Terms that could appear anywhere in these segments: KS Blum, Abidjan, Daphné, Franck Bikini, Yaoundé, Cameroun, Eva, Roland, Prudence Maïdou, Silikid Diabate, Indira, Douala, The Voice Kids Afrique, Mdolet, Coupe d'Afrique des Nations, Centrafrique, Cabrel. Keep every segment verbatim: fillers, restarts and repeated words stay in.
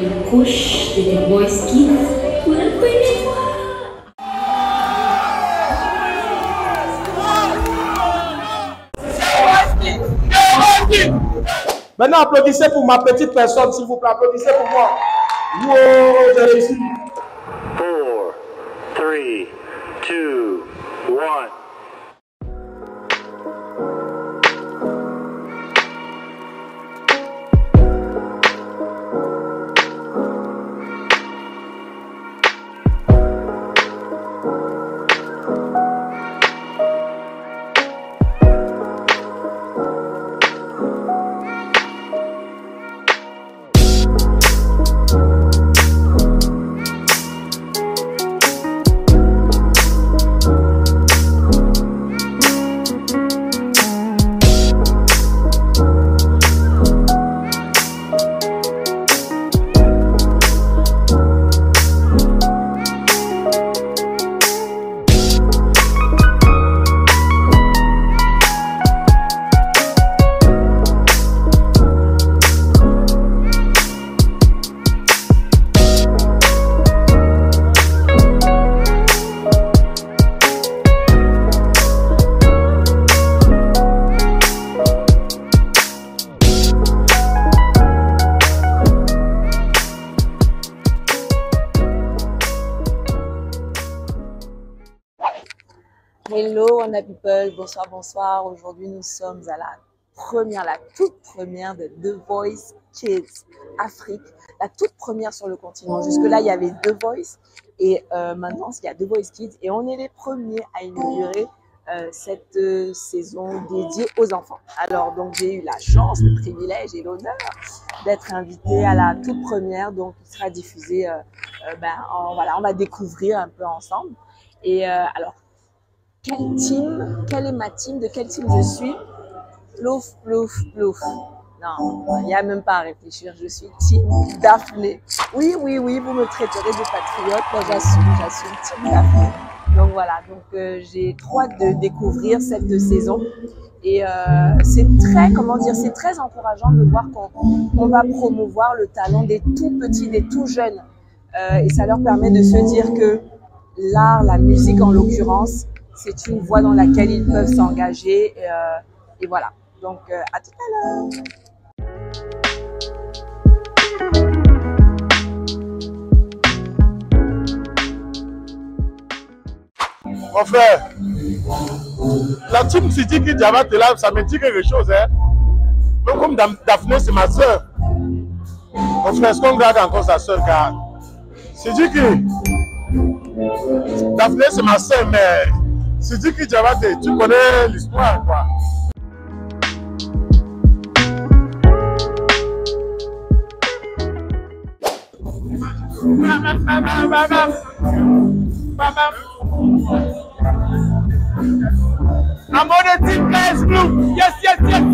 et le coach de The Voice Kids. Vous le connaissez pas? Maintenant, applaudissez pour ma petite personne, s'il vous plaît. Applaudissez pour moi. Wow, j'ai réussi. four, three, two, one. People, bonsoir, bonsoir. Aujourd'hui, nous sommes à la première, la toute première de The Voice Kids Afrique, la toute première sur le continent. Jusque-là, il y avait The Voice et euh, maintenant, il y a The Voice Kids et on est les premiers à inaugurer euh, cette euh, saison dédiée aux enfants. Alors, donc, j'ai eu la chance, le privilège et l'honneur d'être invitée à la toute première, donc, qui sera diffusée. Euh, euh, ben, en, voilà, on va découvrir un peu ensemble. Et euh, alors, Quelle team, quelle est ma team, de quelle team je suis? Plouf, plouf, plouf. Non, il n'y a même pas à réfléchir, je suis team Daphné. Oui, oui, oui, vous me traiterez de patriote, moi j'assume, j'assume team Daphné. Donc voilà, donc euh, j'ai trop hâte de découvrir cette saison. Et euh, c'est très, comment dire, c'est très encourageant de voir qu'on va promouvoir le talent des tout petits, des tout jeunes. Euh, et ça leur permet de se dire que l'art, la musique en l'occurrence, c'est une voie dans laquelle ils peuvent s'engager. Et, euh, et voilà. Donc, euh, à tout à l'heure. Mon frère, la team Silikid Diabate là, ça me dit quelque chose. Hein? Donc, comme Daphné, c'est ma soeur. Mon frère, est-ce qu'on garde encore sa soeur? Car Silikid, Daphné, c'est ma soeur, mais. Silikid Diabate, tu connais l'histoire, quoi. I'm on the team, K S Blum. Yes, yes, yes.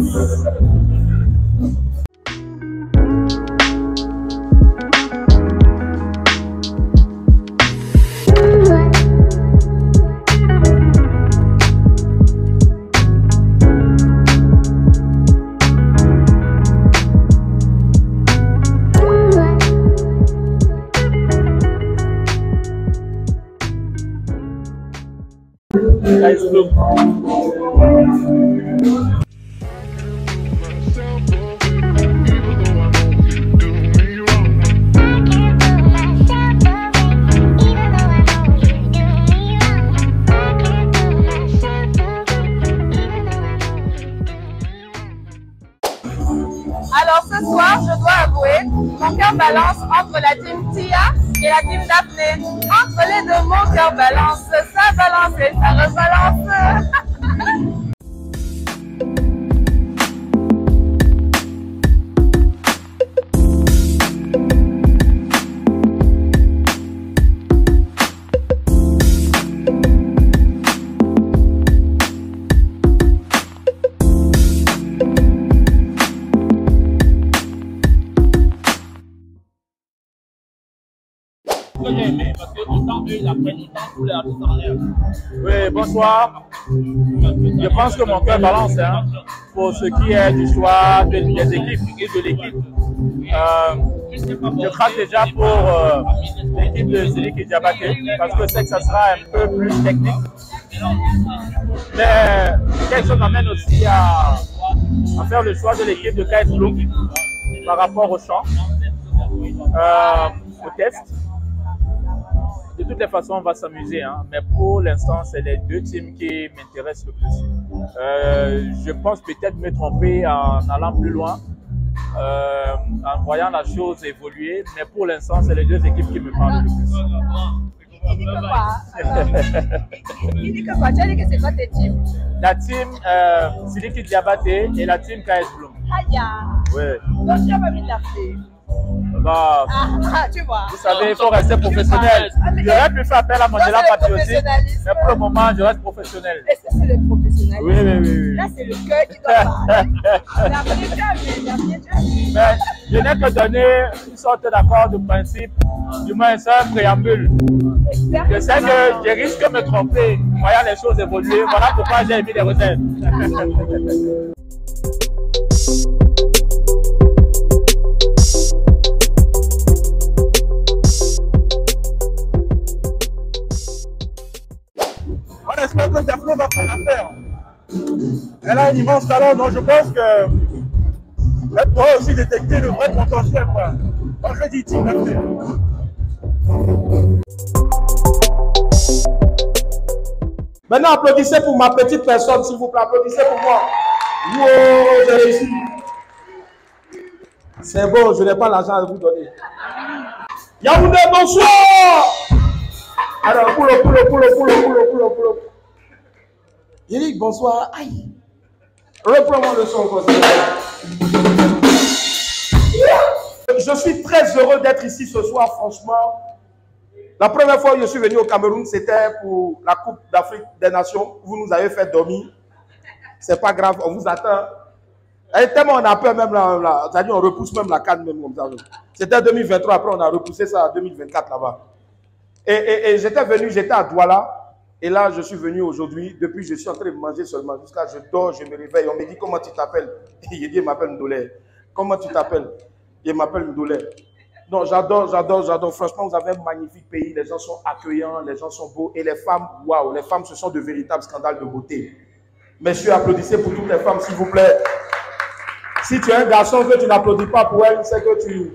Alors ce soir, je dois avouer, mon cœur balance entre la team Tia et la team Daphné. Entre les deux, mon cœur balance, ça balance et ça rebalance. Oui, bonsoir. Je pense que mon cœur balance hein, pour ce qui est du choix de, des équipes et de l'équipe. Euh, Je crache déjà pour euh, l'équipe de Silikid Diabate parce que je sais que ça sera un peu plus technique. Mais quelque chose m'amène aussi à, à faire le choix de l'équipe de K S Blum par rapport au chant, euh, au test. De toutes les façons, on va s'amuser, hein, mais pour l'instant, c'est les deux teams qui m'intéressent le plus. Euh, je pense peut-être me tromper en allant plus loin, euh, en voyant la chose évoluer, mais pour l'instant, c'est les deux équipes qui me parlent le plus. Il dit que quoi? Il dit que quoi? Tu as dit que c'est quoi tes teams? La team euh, Silikid Diabate et la team K S Blum. Ah, ya! Yeah. Oui. Donc, tu n'as pas mis de la fée. Bah, ah, tu vois. Vous savez, il faut rester professionnel. J'aurais pu faire appel à mon élan patriotique, mais pour le moment, je reste professionnel. Est-ce que c'est le professionnel? Oui, oui, oui. Là, c'est le cœur qui doit parler. Mais je n'ai que donné une sorte d'accord de principe, du moins un préambule. Je sais que je risque de me tromper, voyant les choses évoluer. Voilà pourquoi j'ai mis les recettes. J'espère que Daphné va prendre l'affaire. Elle a un immense talent, donc je pense qu'elle pourra aussi détecter le vrai potentiel. Quand je dis team Daphné. Maintenant, applaudissez pour ma petite personne, s'il vous plaît. Applaudissez pour moi. Wow, j'ai réussi. C'est bon, je n'ai pas l'argent à vous donner. Yaoundé, bonsoir. Alors, pour le, pour le, pour le, pour le, pour le, pour le, pour le. Il dit bonsoir, aïe. Reprends-moi le son encore. Je suis très heureux d'être ici ce soir, franchement. La première fois que je suis venu au Cameroun, c'était pour la Coupe d'Afrique des Nations. Vous nous avez fait dormir. C'est pas grave, on vous attend. Et tellement on a peur, même là, là, on repousse même la canne, même comme ça. C'était deux mille vingt-trois, après on a repoussé ça à deux mille vingt-quatre là-bas. Et, et, et j'étais venu, j'étais à Douala. Et là, je suis venu aujourd'hui. Depuis, je suis en train de manger seulement. Jusqu'à je dors, je me réveille. On me dit, comment tu t'appelles? Il dit, il m'appelle Mdolet. Comment tu t'appelles? Il m'appelle Mdolet. Non, j'adore, j'adore, j'adore. Franchement, vous avez un magnifique pays. Les gens sont accueillants, les gens sont beaux. Et les femmes, waouh, les femmes, ce sont de véritables scandales de beauté. Messieurs, applaudissez pour toutes les femmes, s'il vous plaît. Si tu es un garçon, que tu n'applaudis pas pour elle, c'est que tu,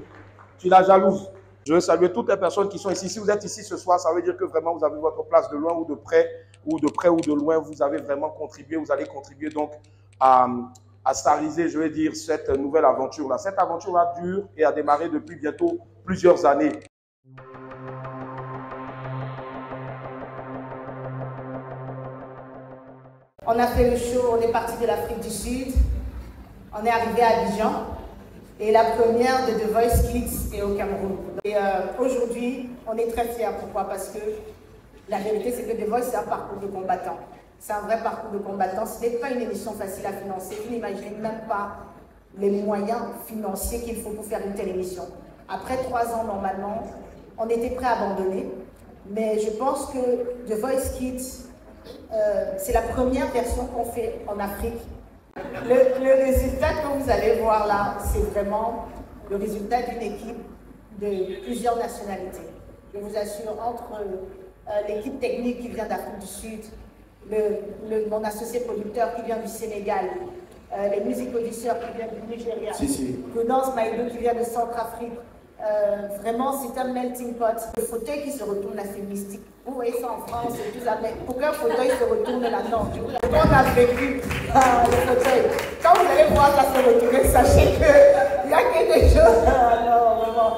tu la jalouses. Je veux saluer toutes les personnes qui sont ici. Si vous êtes ici ce soir, ça veut dire que vraiment vous avez votre place de loin ou de près, ou de près ou de loin. Vous avez vraiment contribué, vous allez contribuer donc à, à stariser, je veux dire, cette nouvelle aventure-là. Cette aventure-là dure et a démarré depuis bientôt plusieurs années. On a fait le show, on est parti de l'Afrique du Sud, on est arrivé à Abidjan. Et la première de The Voice Kids est au Cameroun. Et euh, aujourd'hui, on est très fiers. Pourquoi? Parce que la vérité, c'est que The Voice, c'est un parcours de combattant. C'est un vrai parcours de combattant. Ce n'est pas une émission facile à financer. Vous n'imaginez même pas les moyens financiers qu'il faut pour faire une telle émission. Après trois ans, normalement, on était prêt à abandonner. Mais je pense que The Voice Kids, euh, c'est la première version qu'on fait en Afrique. Le, le résultat que vous allez voir là, c'est vraiment le résultat d'une équipe de plusieurs nationalités. Je vous assure, entre euh, l'équipe technique qui vient d'Afrique du Sud, le, le, mon associé producteur qui vient du Sénégal, euh, les musicoauditeurs qui viennent du Nigeria, si, si. Prudence Maïdou qui vient de Centrafrique, euh, vraiment c'est un melting pot. Le fauteuil qui se retourne là, c'est mystique. Vous voyez ça en France, et tout ça, mais aucun fauteuil se retourne là-dedans. On a vécu euh, le fauteuil. Quand vous allez voir ça se retourner, sachez qu'il y a quelque chose. Non, vraiment.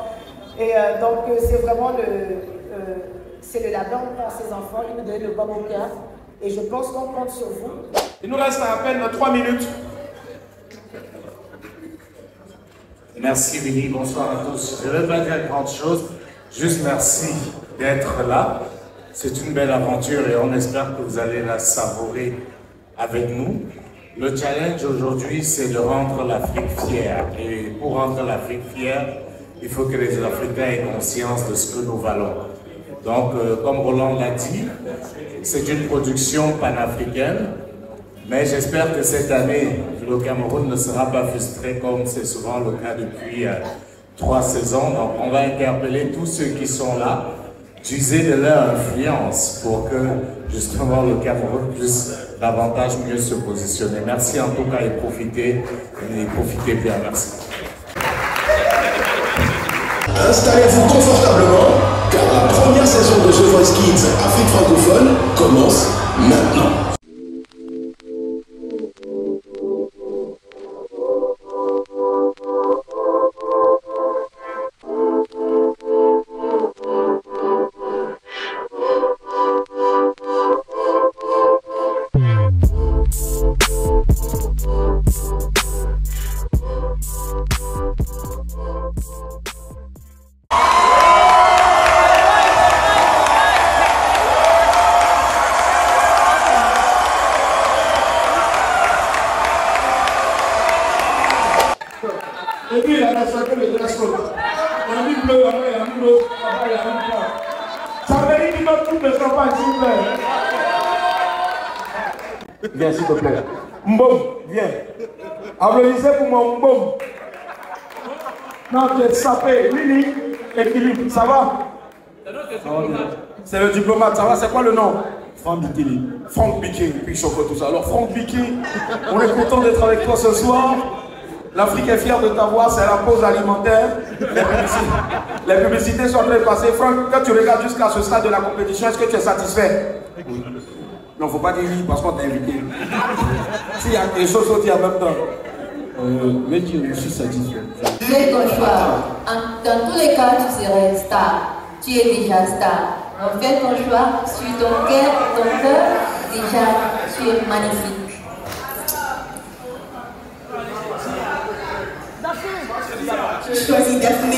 Et euh, donc, c'est vraiment le, euh, c'est le labeur pour ces enfants. Ils nous donnent le bon au cœur. Et je pense qu'on compte sur vous. Il nous reste à peine trois minutes. Merci, Vinny. Bonsoir à tous. Je ne vais pas dire grand chose. Juste merci d'être là. C'est une belle aventure et on espère que vous allez la savourer avec nous. Le challenge aujourd'hui, c'est de rendre l'Afrique fière. Et pour rendre l'Afrique fière, il faut que les Africains aient conscience de ce que nous valons. Donc, euh, comme Roland l'a dit, c'est une production panafricaine. Mais j'espère que cette année, le Cameroun ne sera pas frustré comme c'est souvent le cas depuis euh, trois saisons. Donc on va interpeller tous ceux qui sont là d'user de leur influence pour que justement le Cameroun puisse davantage mieux se positionner. Merci en tout cas et profitez, et profitez bien. Merci. Installez-vous confortablement car la première saison de The Voice Kids Afrique francophone commence maintenant. Sapé, Lili, équilibre, ça va? C'est le diplomate, ça va? C'est quoi le nom? Franck Bikini. Franck Bikini, puis chocolat, tout ça. Alors, Franck Bikini, on est content d'être avec toi ce soir. L'Afrique est fière de t'avoir, c'est la pause alimentaire. Les publicités, les publicités sont en train de passer. Franck, quand tu regardes jusqu'à ce stade de la compétition, est-ce que tu es satisfait? Oui. Non, faut pas dire oui parce qu'on t'a invité. S'il y a quelque chose d'autre, il y a même temps. Euh, mais qui je suis satisfait. Fais ton choix. Dans tous les cas, tu seras une star. Tu es déjà star. Donc fais ton choix, suis ton cœur, ton cœur. Déjà, tu es magnifique. Je choisis Daphné.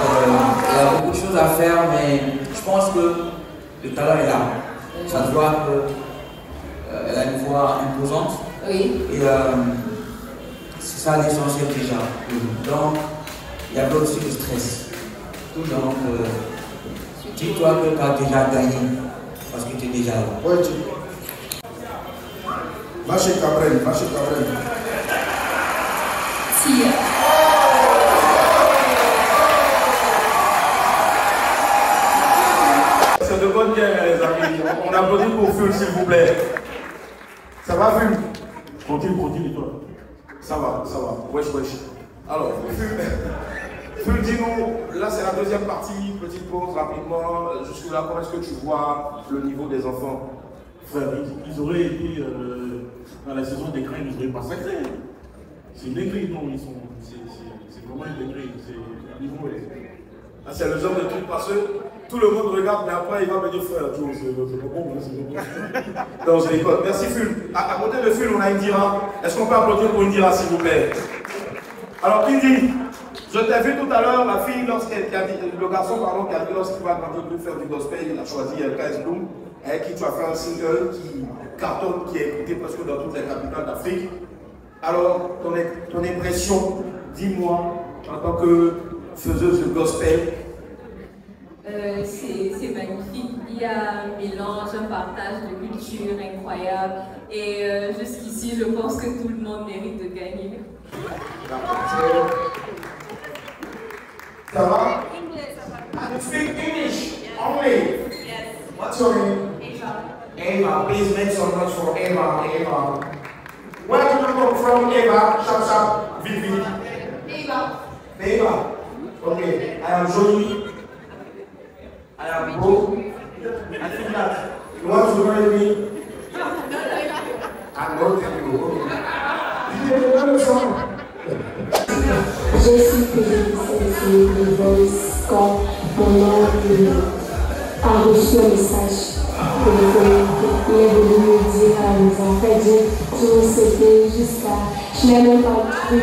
Euh, il y a beaucoup de choses à faire, mais je pense que le talent est là. Ça se voit qu'elle euh, a une voix imposante. Oui. Et euh, c'est ça l'essentiel déjà. Mm-hmm. Donc, il y avait aussi le stress. Donc, euh, dis-toi que tu as déjà gagné parce que tu es déjà là. Oui, tu vas chez Cabrel, va chez Cabrel. Si. C'est de bonne guerre, les amis. On applaudit pour Ful, s'il vous plaît. Ça va, Ful? Continue, continue, toi. Ça va, ça va. Wesh, wesh. Alors, Ful, Ful dis-nous, là c'est la deuxième partie, petite pause rapidement. Jusque-là, comment est-ce que tu vois le niveau des enfants? Frère, ils, ils auraient été euh, dans la saison des graines, ils n'auraient pas sacré. C'est une écrit, non, ils sont. C'est vraiment une écrit. Le niveau est. Là, c'est le genre de truc passeux. Tout le monde regarde, mais après il va me dire frère, tu vois, c'est pas bon, c'est bon. Donc je l'écoute. Merci Ful. À, à côté de Ful, on a Indira. Est-ce qu'on peut applaudir pour Indira, s'il vous plaît? Alors Indy, je t'ai vu tout à l'heure, la fille, lorsqu'elle a dit, le garçon, pardon, qui a dit lorsqu'il va tenter de faire du gospel, il a choisi K S Blum, avec qui tu as fait un single qui cartonne, qui est écouté presque dans toutes les capitales d'Afrique. Alors, ton, ton impression, dis-moi, en tant que faiseuse de gospel. Euh, c'est magnifique, il y a un mélange, un partage de culture incroyable et euh, jusqu'ici je pense que tout le monde mérite de gagner. Ça va? English. I speak English only. Yes. What's your name? Eva. Eva, please make some noise for Eva. Eva. Where do you come from, Eva? Shop, shop, vite, vite. Eva. Eva. Okay, I am Jolie. I am broke. I think that you want to marry me. I'm not telling you. Je suis sélectionnée de Voice quand mon oncle a reçu un message téléphonique. Il est venu me dire à mes enfants que je me séparais jusqu'à. Je n'ai même pas cru.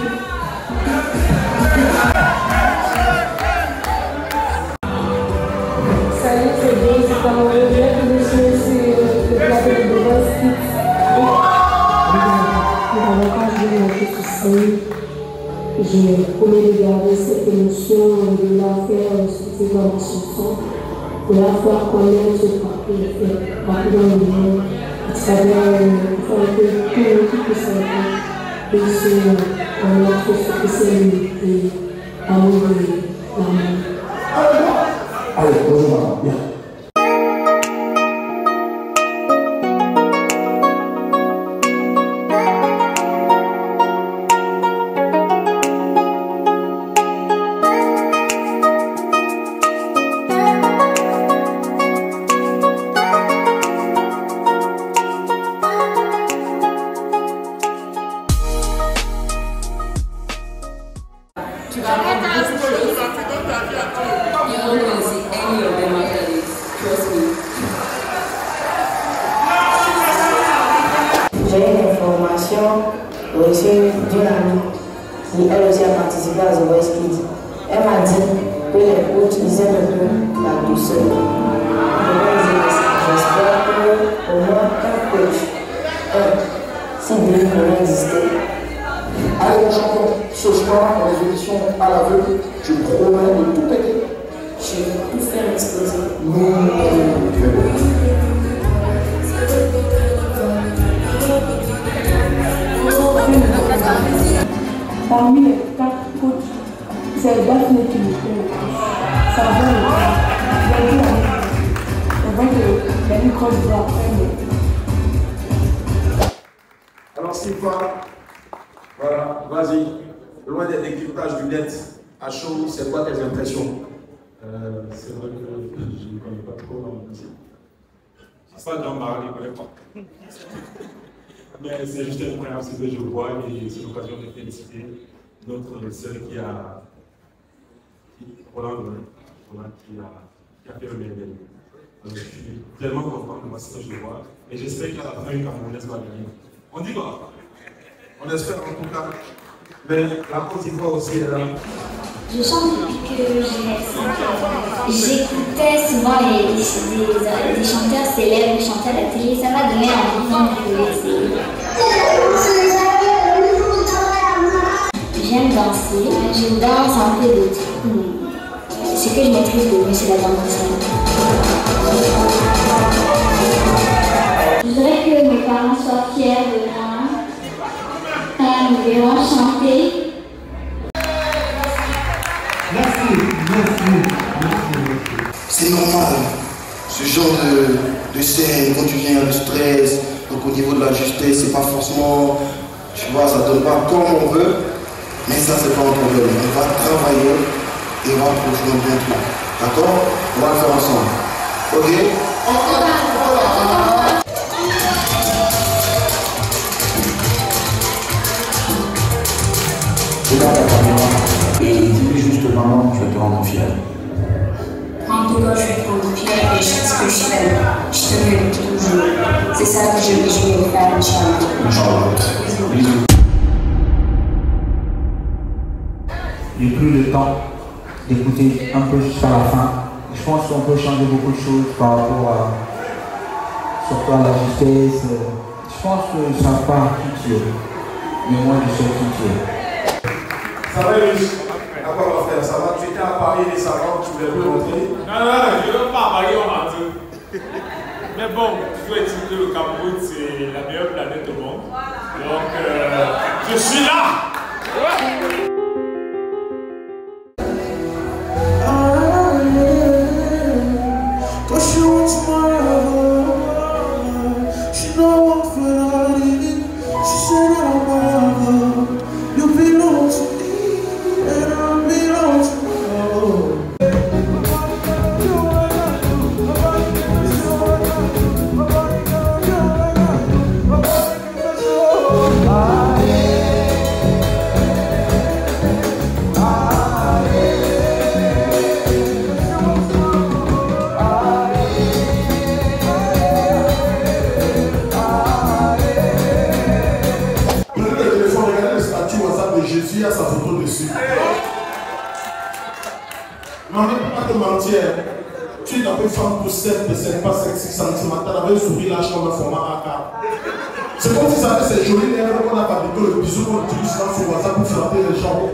J'ai promis de garder cette émotion et de la faire ressortir dans ma chanson, de la faire connaître partout dans le monde, ça avait un peu tout que ça a fait. Et c'est un autre ce que c'est et l'amour et l'amour. Allez, bonjour madame, bien. Mais c'est juste une première chose que je vois et c'est l'occasion de féliciter notre sœur qui a, Roland, qui a, qui a fait le merveilleux. Je suis tellement content de voir ce que je vois et j'espère qu'à la fin, une Camerounaise va venir. On dit quoi? On espère en tout cas. Mais la Côte d'Ivoire aussi est là. Je chante depuis que j'ai cinq ans. J'écoutais souvent les, les, les chanteurs célèbres, les chanteurs à la télé, ça m'a donné envie de essayer. J'aime danser, je danse un peu de tout. Ce que je maîtrise le mieux, c'est la danse. Je voudrais que mes parents soient fiers de moi quand nous verrons chanter. C'est normal, ce genre de, de scène, quand tu viens le stress, donc au niveau de la justesse, c'est pas forcément, tu vois, ça donne pas comme on veut, mais ça c'est pas un problème, on va travailler et on va produire un bon truc, d'accord? On va le faire ensemble, ok? On je vais te rendre fier. En tout cas, je vais te rendre fier et je sais ce que je fais. Je te mets toujours. C'est ça que je vais faire, Inch'Allah. Inch'Allah. Bisous. J'ai pris le temps d'écouter un peu jusqu'à la fin. Je pense qu'on peut changer beaucoup de choses par rapport à, surtout à la justesse. Je pense que ça part qui tu es. Mais moi, je sais qui tu es. Ça va, Lucie? D'accord, frère, ça va, tu étais à Paris les savants, tu voulais me montrer. Non, non, je ne veux pas à Paris, on m'a dit. Mais bon, je dois dire que le Cameroun, c'est la meilleure planète au monde. Voilà. Donc, euh, je suis là. Ouais. Tu es dans une femme pour sept, sept, pas cinq, six centimètres, elle avait un sourire lâche comme un format A K. C'est comme si ça avait ces jolies lèvres qu'on a pas du tout, le bisou qu'on utilise dans son WhatsApp pour frapper les gens.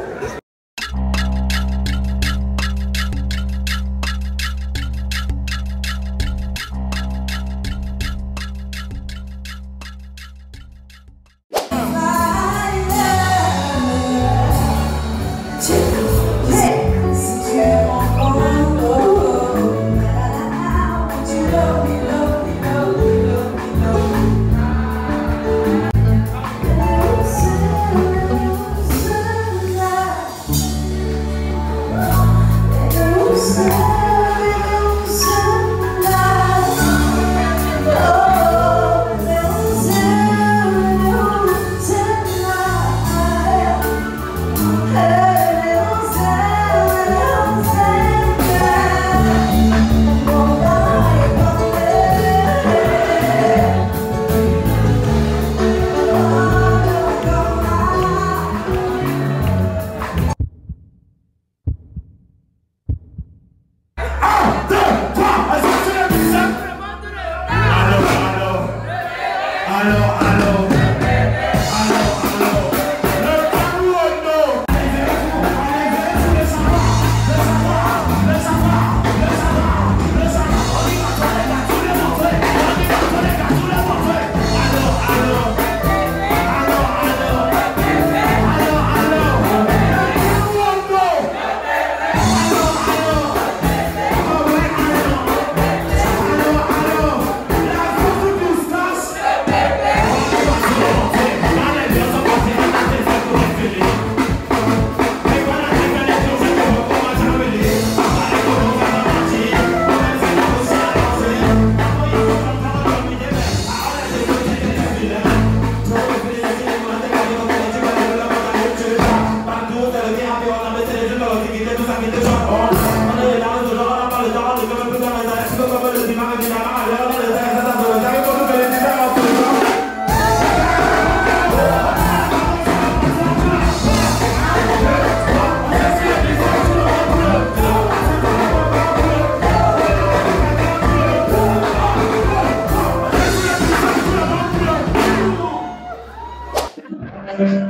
Bon,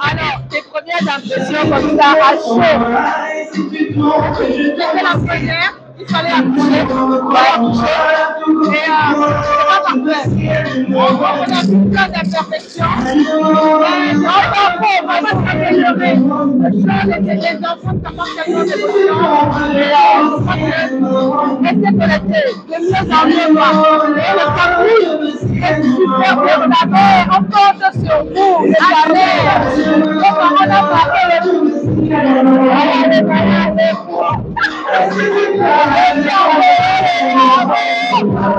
alors, tes premières impressions comme ça, à chaud. C'était la première, il fallait la coucher, il fallait et euh, c'est pas parfait. On a vu plein d'imperfections, mais non, on va pas s'améliorer. Les enfants s'apportent tellement d'émotions, et on croit que essaie de l'aider, de mieux en mieux voir. Et le Cameroun, c'est super bien, on avait, on compte sur vous, allez, nos parents n'ont pas fait le Il n'y a rien qui soit euh, après, c'est une première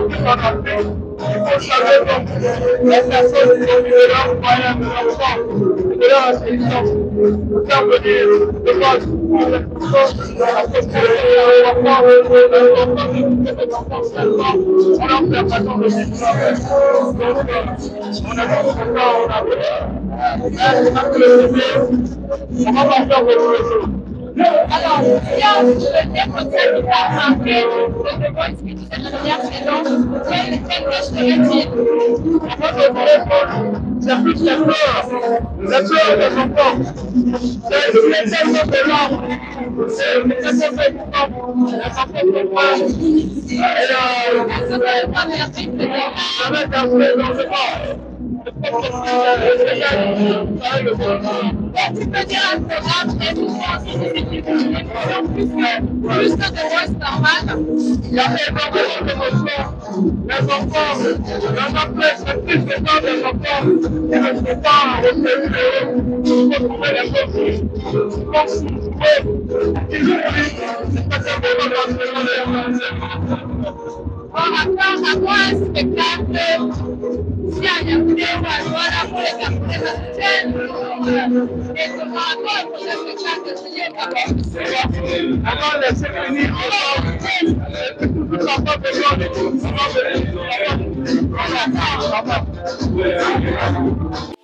en plus en Afrique, Il faut changer donc les personnes qui sont vulnérables moyens de l'enfant, de leur intelligence, pour faire venir le vote, cette puissance de la société à l'enfant, cet enfant seulement, on leur fait la façon de vivre. Donc, on a vu ce cas, on a vu. C'est parce que le C P, on va pas faire beaucoup de choses. Alors, il y a le thème qui a marqué The Voice Kids Afrique, donc quel thème serait-il? Moi, je voudrais c'est plus la peur, la peur des enfants. C'est le thème de l'homme, c'est le thème de l'homme, les enfants sont pas. Et là, ça va être pas merci, ça va être un peu dans le corps. C'est peux dire un programme très plus que de voice normale. Il y a énormément d'émotions. Les enfants, les enfants, c'est plus le temps des enfants qui ne sont pas en recherche. Il faut trouver les conflits. Comme si vous pouvez, ils oublient. C'est pas simplement dans le on apprend à voir un spectacle si à Yaoundé ou à Douala pour les Camerounais africains. Et comment encore pour le spectacle si on t'apporte. Avant de se réunir ensemble, tout le temps besoin de tout. On va venir. On attend.